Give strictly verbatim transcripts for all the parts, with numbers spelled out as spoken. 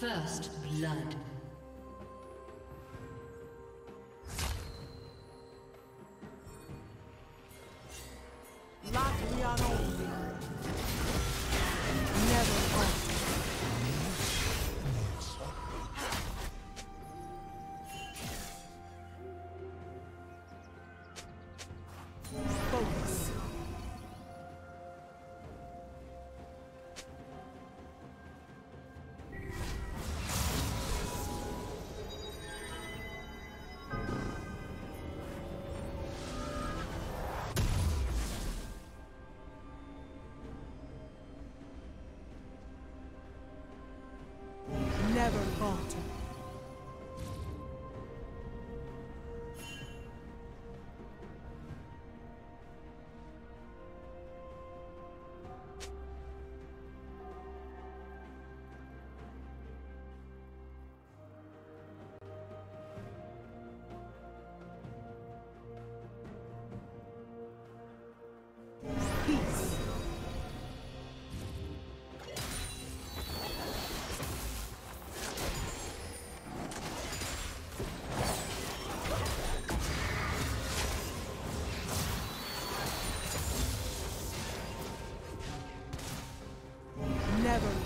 First blood. Never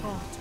fought.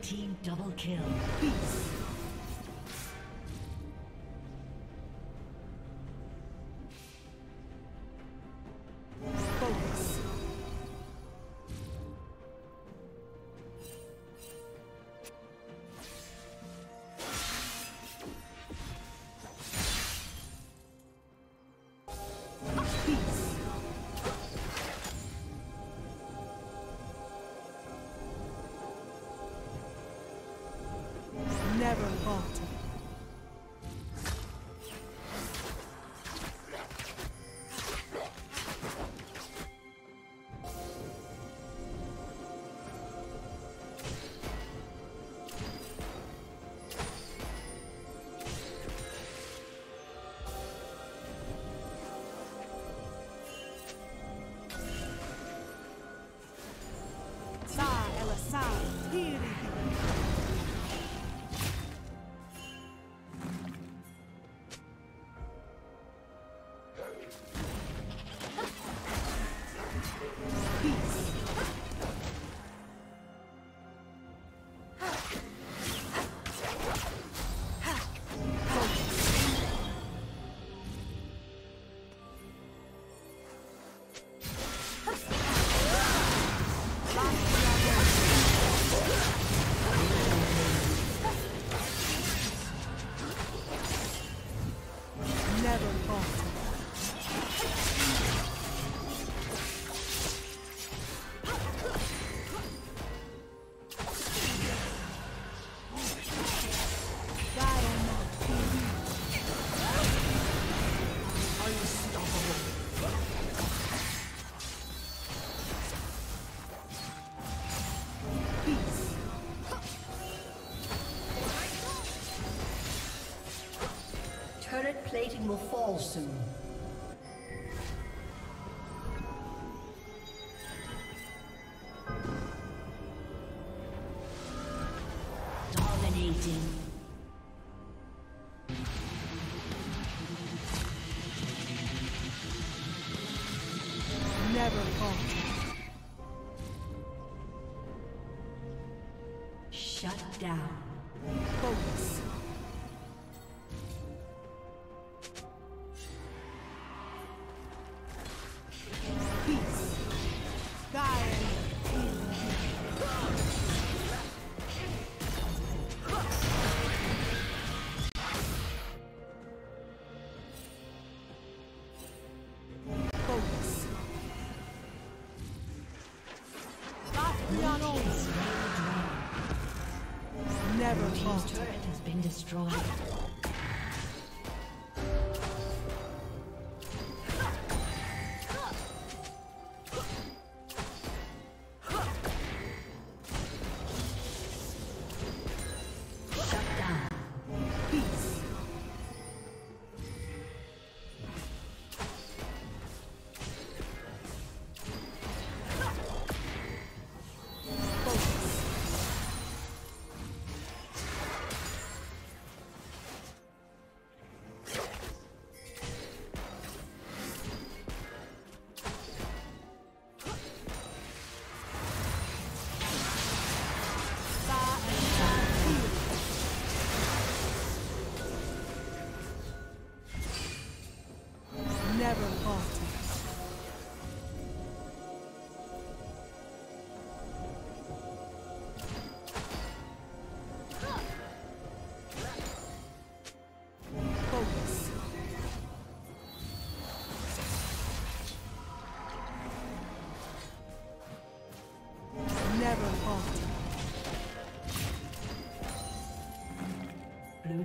Team double kill. Peace. Sa, ela sa, here will fall soon. Dominating. Never fall. Shut down. Focus. Peace. Die. Focus. Never falter. His turret has been destroyed. Blue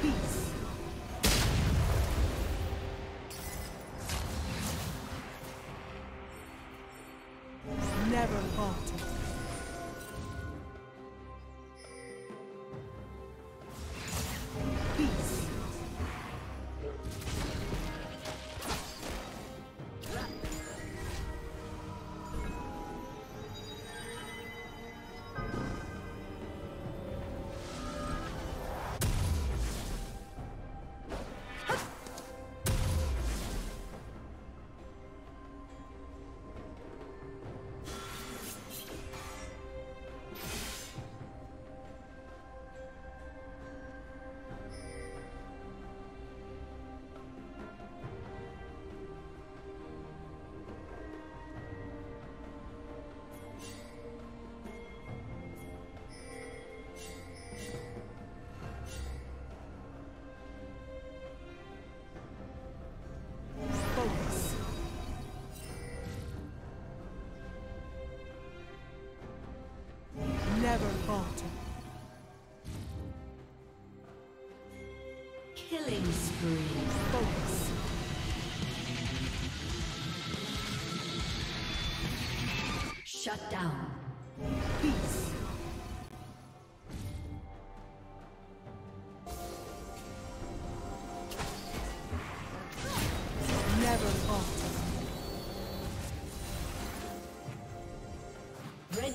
Peace. Never falter. Peace. Never falter. Killing spree. Focus. Shut down. Peace. Never falter. Red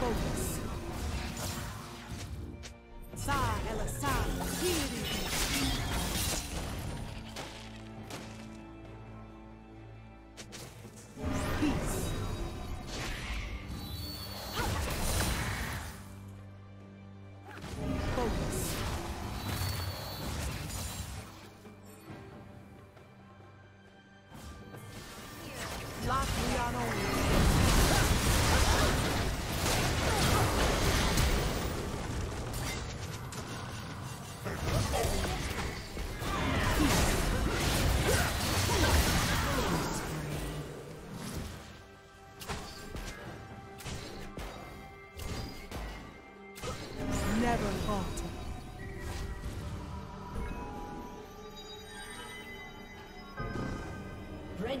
Focus. Sa ela sa never falter. Red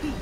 Peace.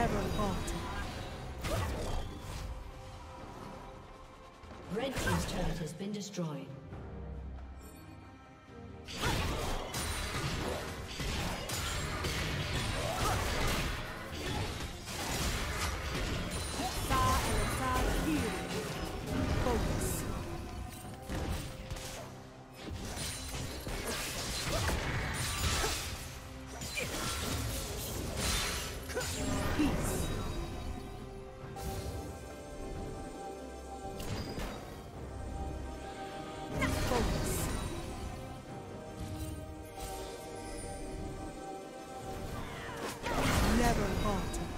Pharaoh Bolton. Red team's turret has been destroyed. Never falter.